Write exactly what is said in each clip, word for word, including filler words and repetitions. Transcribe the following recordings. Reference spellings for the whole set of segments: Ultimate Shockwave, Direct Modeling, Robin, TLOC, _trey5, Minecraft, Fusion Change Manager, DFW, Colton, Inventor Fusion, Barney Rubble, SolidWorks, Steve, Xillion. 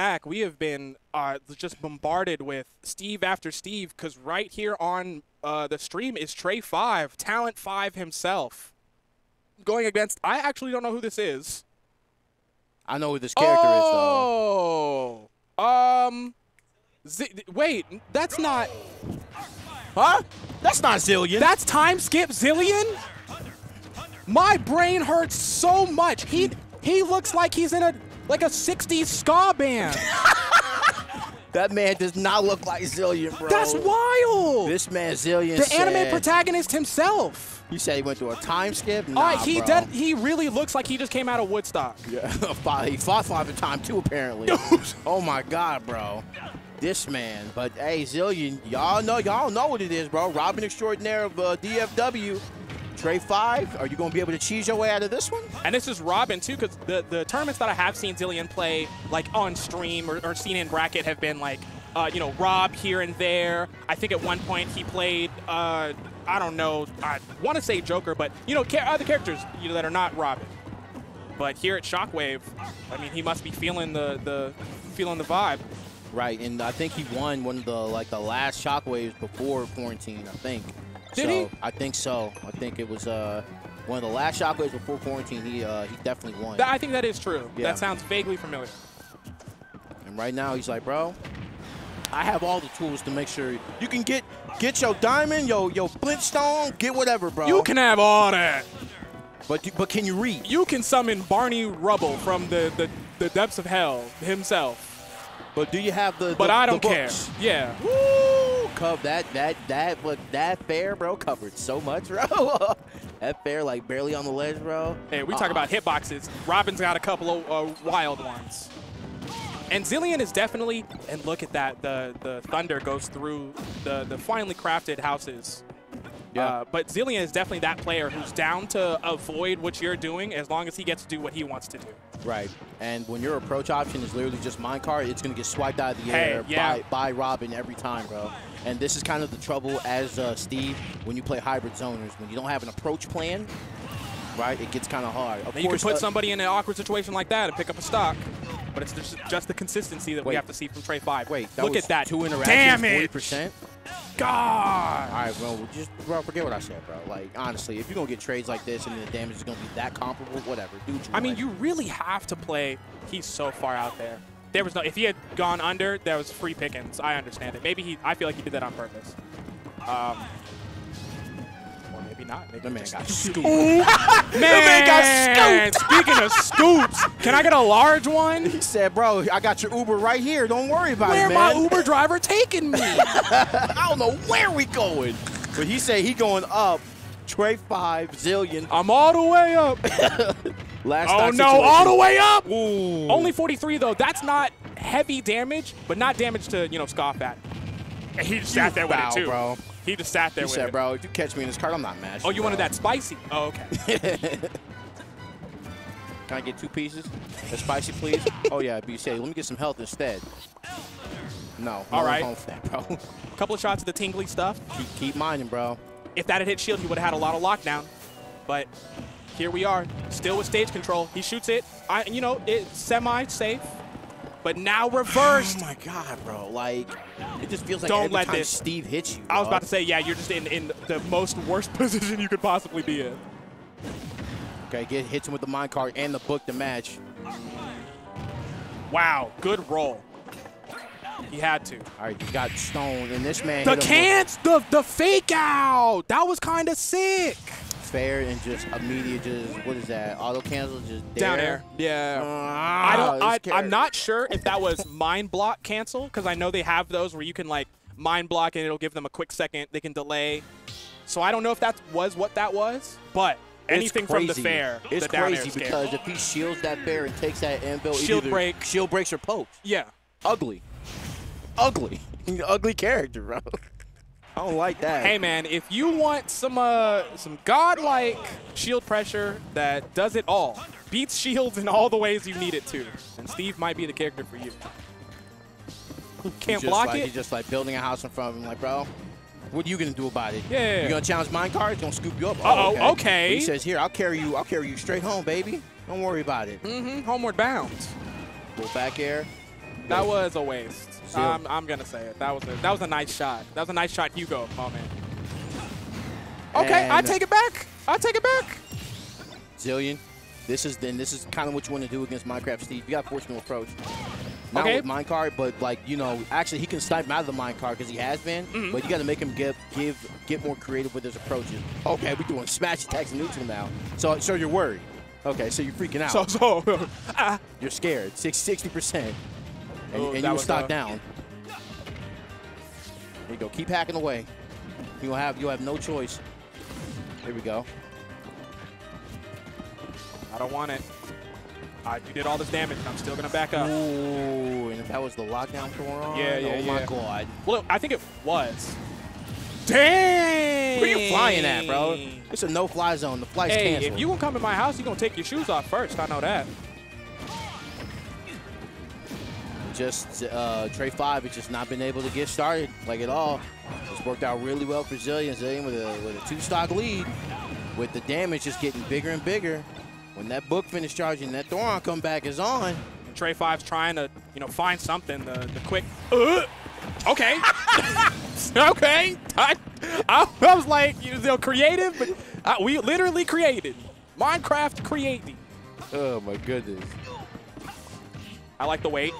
back, we have been uh, just bombarded with Steve after Steve, because right here on uh, the stream is trey five, talent five himself, going against, I actually don't know who this is. I know who this character oh! is, though. Oh! Um, Z wait, that's Go! not... Huh? That's not Xillion. That's time skip Xillion? My brain hurts so much. He he looks like he's in a like a sixties ska band. That man does not look like Xillion, bro. That's wild. This man Xillion. The said, anime protagonist himself. You said he went through a time skip? Nah, uh, he bro. He really looks like he just came out of Woodstock. Yeah, he fought five at a time too, apparently. Oh my God, bro. This man, but hey, Xillion, y'all know, y'all know what it is, bro. Robin Extraordinaire of uh, D F W, trey five. Are you gonna be able to cheese your way out of this one? And this is Robin too, because the the tournaments that I have seen Xillion play, like on stream or, or seen in bracket, have been like, uh, you know, Rob here and there. I think at one point he played, uh, I don't know, I want to say Joker, but you know, other characters you know, that are not Robin. But here at Shockwave, I mean, he must be feeling the the feeling the vibe. Right, and I think he won one of the like the last Shockwaves before quarantine, I think. Did so, he? I think so. I think it was uh one of the last Shockwaves before quarantine. He uh he definitely won. Th I think that is true. Yeah. That sounds vaguely familiar. And right now he's like, bro, I have all the tools to make sure you can get get your diamond, your your Flintstone, get whatever, bro. You can have all that. But but can you read? You can summon Barney Rubble from the the, the depths of hell himself. But do you have the? But the, I don't the care. Yeah. Woo! Cub, that that that look that fair, bro. Covered so much, bro. That fair, like barely on the ledge, bro. Hey, we uh -uh. talk about hitboxes. Robin's got a couple of uh, wild ones. And Xillion is definitely. And look at that. The the thunder goes through the the finely crafted houses. Yeah. Uh, but Xillion is definitely that player who's down to avoid what you're doing as long as he gets to do what he wants to do. Right. And when your approach option is literally just minecart, it's going to get swiped out of the hey, air yeah. by, by Robin every time, bro. And this is kind of the trouble as uh, Steve when you play hybrid zoners. When you don't have an approach plan, right, it gets kind of hard. Of course, you can put uh, somebody in an awkward situation like that and pick up a stock. But it's just, just the consistency that wait, we have to see from trey five. Wait, that look was at that. Two interactions, forty percent. God! All right, bro, just bro, forget what I said, bro. Like, honestly, if you're going to get trades like this and the damage is going to be that comparable, whatever. Dude, I mean, you really have to play. He's so far out there. There was no, if he had gone under, there was free pickings. I understand it. Maybe he, I feel like he did that on purpose. Um, or maybe not. Maybe the man got scooped. Man, the man got scooped. Speaking of scoops, can I get a large one? He said, bro, I got your Uber right here. Don't worry about where it, man. Where my Uber driver taking me? I don't know where we going. But he said he going up. trey five, Xillion. I'm all the way up. Last oh, no, situation. all the way up. Ooh. Only forty-three, though. That's not heavy damage, but not damage to, you know, scoff at. And he just sat there with it, too. Bro. He just sat there he with said, it. He said, bro, if you catch me in this card, I'm not mashing. Oh, you bro. wanted that spicy? Oh, okay. Can I get two pieces? A spicy, please? Oh, yeah, but you say, let me get some health instead. No. All no right. Home for that, bro. A couple of shots of the tingly stuff. Keep, keep mining, bro. If that had hit shield, he would have had a lot of lockdown. But here we are, still with stage control. He shoots it. I, you know, it's semi-safe. But now reversed. Oh, my God, bro. Like, it just feels like Don't every let time this. Steve hits you, bro. I was about to say, yeah, you're just in, in the most worst position you could possibly be in. Okay, get hits him with the minecart and the book to match. Wow, good roll. He had to. All right, you got stoned, and this man. The cans, the the fake out. That was kind of sick. Fair and just immediate, just what is that? Auto cancel, just there. Down air. Yeah. Uh, I don't. I, I'm not sure if that was mind block cancel because I know they have those where you can like mind block and it'll give them a quick second. They can delay. So I don't know if that was what that was, but. Anything from the fair. It's crazy because if he shields that fair and takes that anvil, shield break, shield breaks or pokes. Yeah, ugly, ugly, ugly character, bro. I don't like that. Hey man, if you want some uh some godlike shield pressure that does it all, beats shields in all the ways you need it to, then Steve might be the character for you. Can't block it. He's just like building a house in front of him, like bro. What are you gonna do about it? Yeah. You gonna challenge minecart? It's gonna scoop you up. Oh, uh-oh, okay. okay. He says, "Here, I'll carry you. I'll carry you straight home, baby. Don't worry about it." Mm-hmm. Homeward bound. Go back air. That was a waste. I'm, I'm gonna say it. That was a, that was a nice shot. That was a nice shot, Hugo moment. Okay, and I take it back. I take it back. Xillion, this is then this is kind of what you want to do against Minecraft Steve. You got a forceful approach. Not okay. with minecart, but like you know, actually he can snipe him out of the minecart because he has been. Mm-hmm. But you got to make him get give get more creative with his approaches. Okay, we're doing smash attacks and neutral now. So so you're worried. Okay, so you're freaking out. So so ah. You're scared. Six sixty percent. And, Ooh, and you were stock down. There you go. Keep hacking away. You'll have you'll have no choice. Here we go. I don't want it. All right, you did all this damage, and I'm still gonna back up. Ooh, and if that was the lockdown going on. Yeah, yeah, oh yeah. my god. Well, I think it was. Dang! Where are you flying at, bro? It's a no-fly zone. The flight's hey, canceled. Hey, if you gonna come to my house, you gonna take your shoes off first. I know that. Just uh, trey five has just not been able to get started like at all. It's worked out really well for Xillion. Xillion with a, with a two-stock lead, with the damage just getting bigger and bigger. When that book finished charging, that Thoron comeback is on. And trey five's trying to, you know, find something. The the quick. Uh, okay. okay. I, I was like, you know, creative, but I, we literally created Minecraft creating. Oh my goodness. I like the wait.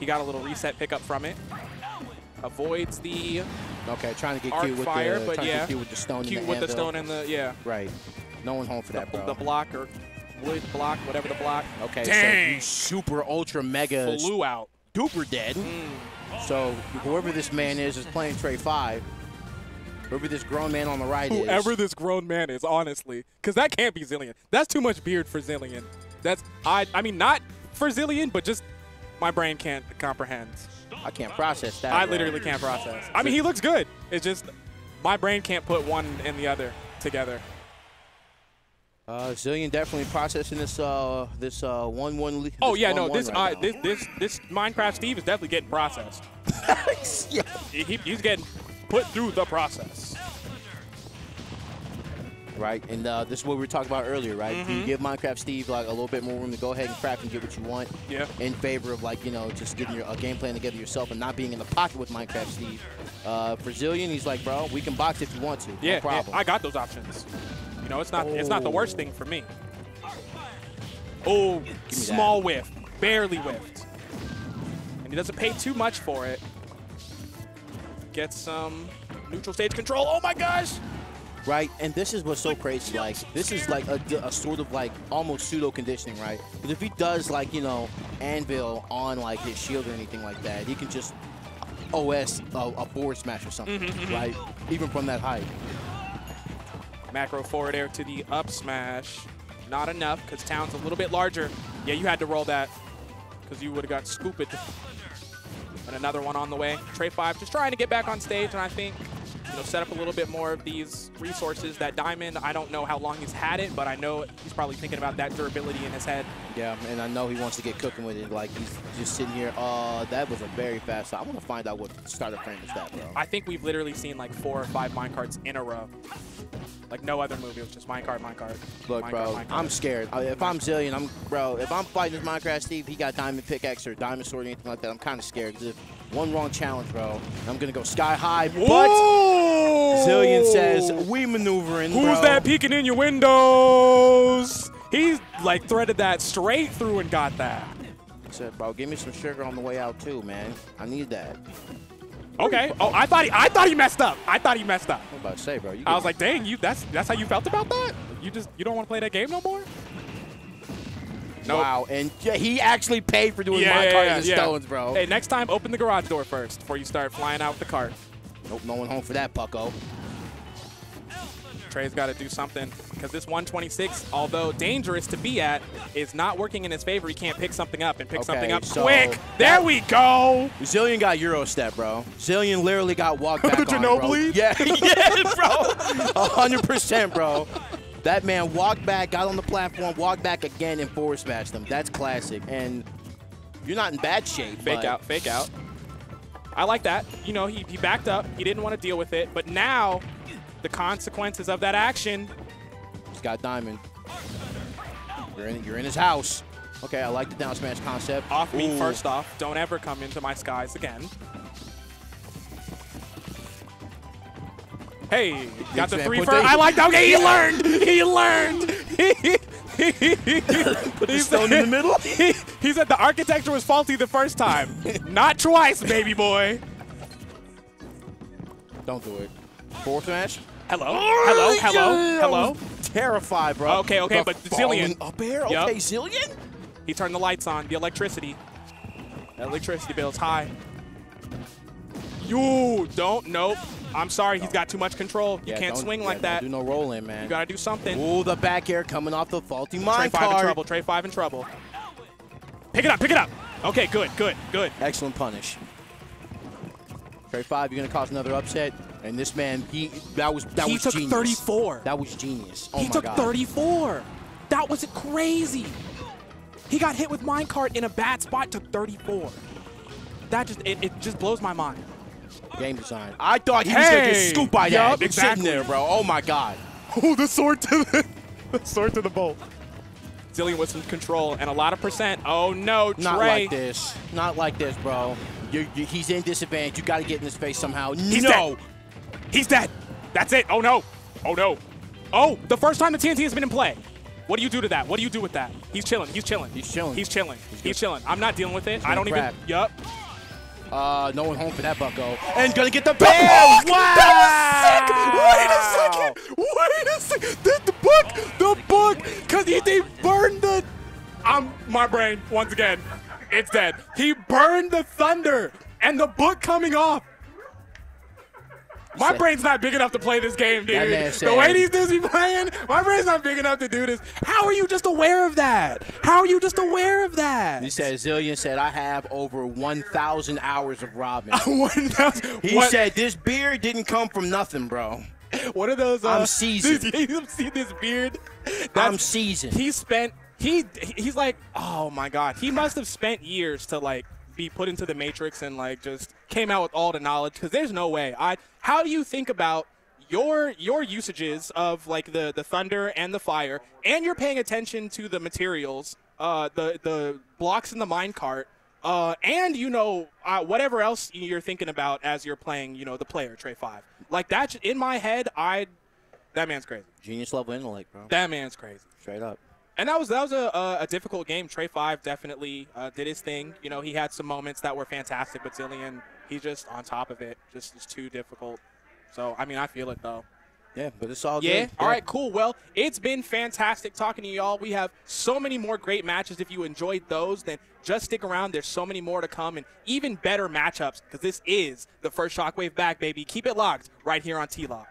He got a little reset pickup from it. Avoids the okay, trying to get cute with fire, the, but yeah, to get with the stone cute in the with handle. the stone and the yeah. Right. No one home for the, that, bro. The block or wood block, whatever the block. Okay, Dang. so you super ultra mega flew out, duper dead. Mm. So whoever this man is is playing trey five. Whoever this grown man on the right whoever is. Whoever this grown man is, honestly, because that can't be Xillion. That's too much beard for Xillion. That's I. I mean, not for Xillion, but just. My brain can't comprehend. I can't process that. I bro. literally can't process. I mean, he looks good. It's just my brain can't put one and the other together. Uh, Xillion definitely processing this uh this uh one one. This oh yeah, one, no, this right uh, this this this Minecraft Steve is definitely getting processed. yeah. he, he's getting put through the process. Right, and uh, this is what we were talking about earlier, right? Mm-hmm. You give Minecraft Steve like a little bit more room to go ahead and craft and get what you want. Yeah. In favor of like you know just getting your uh, game plan together yourself and not being in the pocket with Minecraft Steve. Uh, for Xillion, he's like, bro, we can box if you want to. Yeah, no problem. Yeah, I got those options. You know, it's not oh. it's not the worst thing for me. Oh, small that. whiff, barely whiffed, and he doesn't pay too much for it. Get some neutral stage control. Oh my gosh. Right, and this is what's so crazy, like, this is like a, a sort of like almost pseudo conditioning, right? But if he does like, you know, anvil on like his shield or anything like that, he can just O S a, a board smash or something, mm-hmm, right? Mm-hmm. Even from that height. Macro forward air to the up smash. Not enough, because Town's a little bit larger. Yeah, you had to roll that, because you would have got scooped. And another one on the way. trey five just trying to get back on stage, and I think... You know, set up a little bit more of these resources. That diamond, I don't know how long he's had it, but I know he's probably thinking about that durability in his head. Yeah, and I know he wants to get cooking with it. Like, he's just sitting here. Uh, that was a very fast shot. I want to find out what starter frame is that, bro. I think we've literally seen, like, four or five minecarts in a row. Like, no other movie. It was just minecart, minecart. Look, minecart, bro, minecart. I'm scared. I, if I'm Xillion, I'm, bro, if I'm fighting this Minecraft Steve, he got diamond pickaxe or diamond sword or anything like that, I'm kind of scared. One wrong challenge, bro. I'm gonna go sky high, but Whoa! Xillion says we maneuvering. Who's bro. that peeking in your windows? He's like threaded that straight through and got that. I said, bro, give me some sugar on the way out too, man. I need that. Okay. Oh, I thought he, I thought he messed up. I thought he messed up. I was about to say, bro. You I was like, dang, you. That's that's how you felt about that? You just you don't want to play that game no more? Nope. Wow, and he actually paid for doing yeah, my yeah, cart yeah, in the yeah. stones, bro. Hey, next time, open the garage door first before you start flying out the cart. Nope, no one home for that, bucko. Trey's got to do something, because this one twenty-six, although dangerous to be at, is not working in his favor. He can't pick something up and pick okay, something up so quick. There we go. Xillion got Euro step, bro. Xillion literally got walked back on, bro. Yeah, yeah, bro. one hundred percent, bro. That man walked back, got on the platform, walked back again, and forward smashed them. That's classic. And you're not in bad shape. Fake out, fake out. I like that. You know, he, he backed up. He didn't want to deal with it. But now, the consequences of that action. He's got diamond. You're in, you're in his house. Okay, I like the down smash concept. Off me Ooh. first off. Don't ever come into my skies again. Hey, got the three first. I like that. Okay, he learned. He learned. He, he, he, Put the stone in the middle. He, he said the architecture was faulty the first time. Not twice, baby boy. Don't do it. Fourth match. Hello. Hello. Hello. Hello. Terrified, bro. Okay, okay, but Xillion. Up here? Okay, Xillion? He turned the lights on. The electricity. That electricity bill's high. You don't know. I'm sorry, he's got too much control. Yeah, you can't swing yeah, like that. Do no rolling, man. You gotta do something. Ooh, the back air coming off the faulty minecart. trey five in trouble. trey five in trouble. Pick it up. Pick it up. Okay, good, good, good. Excellent punish. trey five, you're gonna cause another upset. And this man, he that was that he was genius. He took thirty-four. That was genius. Oh he my took God. thirty-four. That was crazy. He got hit with minecart in a bad spot. Took thirty-four. That just it, it just blows my mind. Game design. I thought he hey, was gonna get scooped by that. Yep, exactly. Sitting there, bro. Oh my God. Oh, the sword to the, the sword to the bolt. Xillion with some control and a lot of percent. Oh no, Trey. Not like this. Not like this, bro. You're, you're, he's in disadvantage. You got to get in his face somehow. He's no. Dead. He's dead. That's it. Oh no. Oh no. Oh, the first time the T N T has been in play. What do you do to that? What do you do with that? He's chilling. He's chilling. He's chilling. He's chilling. He's, He's chilling. I'm not dealing with it. I don't crap. even. Yup. Uh, no one home for that bucko. And gonna get the bear! Wow! That was sick! Wait a second! Wait a second! The, the book! The book! Because he they burned the... I'm... My brain, once again, it's dead. He burned the thunder and the book coming off. My brain's not big enough to play this game, dude. The way these dudes be playing, my brain's not big enough to do this. How are you just aware of that? How are you just aware of that? He said, Xillion said, I have over one thousand hours of Robin. one thousand? He what? said, this beard didn't come from nothing, bro. What are those? Uh, I'm seasoned. You see this beard? That's, I'm seasoned. He spent, he, he's like, oh my God. He must have spent years to like, be put into the matrix and like just came out with all the knowledge, because there's no way. I how do you think about your your usages of like the the thunder and the fire, and you're paying attention to the materials, uh the the blocks in the minecart, uh and you know uh, whatever else you're thinking about as you're playing, you know, the player trey five. Like that's in my head. I that man's crazy. Genius level intellect, bro. That man's crazy, straight up. And that was that was a, a, a difficult game. trey five definitely uh, did his thing. You know, he had some moments that were fantastic, but Xillion, he's just on top of it. Just, just too difficult. So, I mean, I feel it, though. Yeah, but it's all yeah. good. Yeah, all right, cool. Well, it's been fantastic talking to y'all. We have so many more great matches. If you enjoyed those, then just stick around. There's so many more to come and even better matchups, because this is the first Shockwave back, baby. Keep it locked right here on T L O C.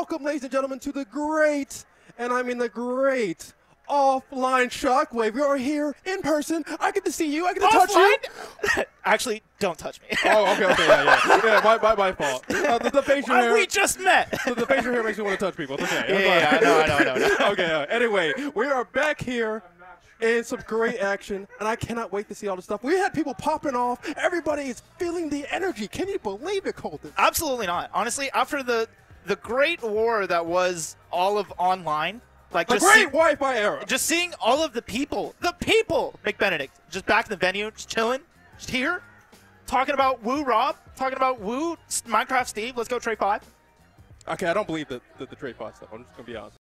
welcome, ladies and gentlemen, to the great, and I mean the great, Offline Shockwave. We are here in person. I get to see you. I get to touch you. Actually, don't touch me. Oh, okay, okay, yeah, yeah. Yeah, my, my, my fault. Uh, the, the facial hair. We just met. The, the facial hair makes me want to touch people. It's okay. Yeah, yeah, I know, I know, I know. I know. Okay, uh, anyway, we are back here. And some great action, and I cannot wait to see all the stuff. We had people popping off. Everybody is feeling the energy. Can you believe it, Colton? Absolutely not. Honestly, after the the great war that was all of online, like the just great Wi-Fi era, just seeing all of the people, the people, McBenedict, just back in the venue, just chilling, just here, talking about Woo Rob, talking about Woo Minecraft Steve. Let's go trey five. Okay, I don't believe the the, the trey five stuff. I'm just gonna be honest.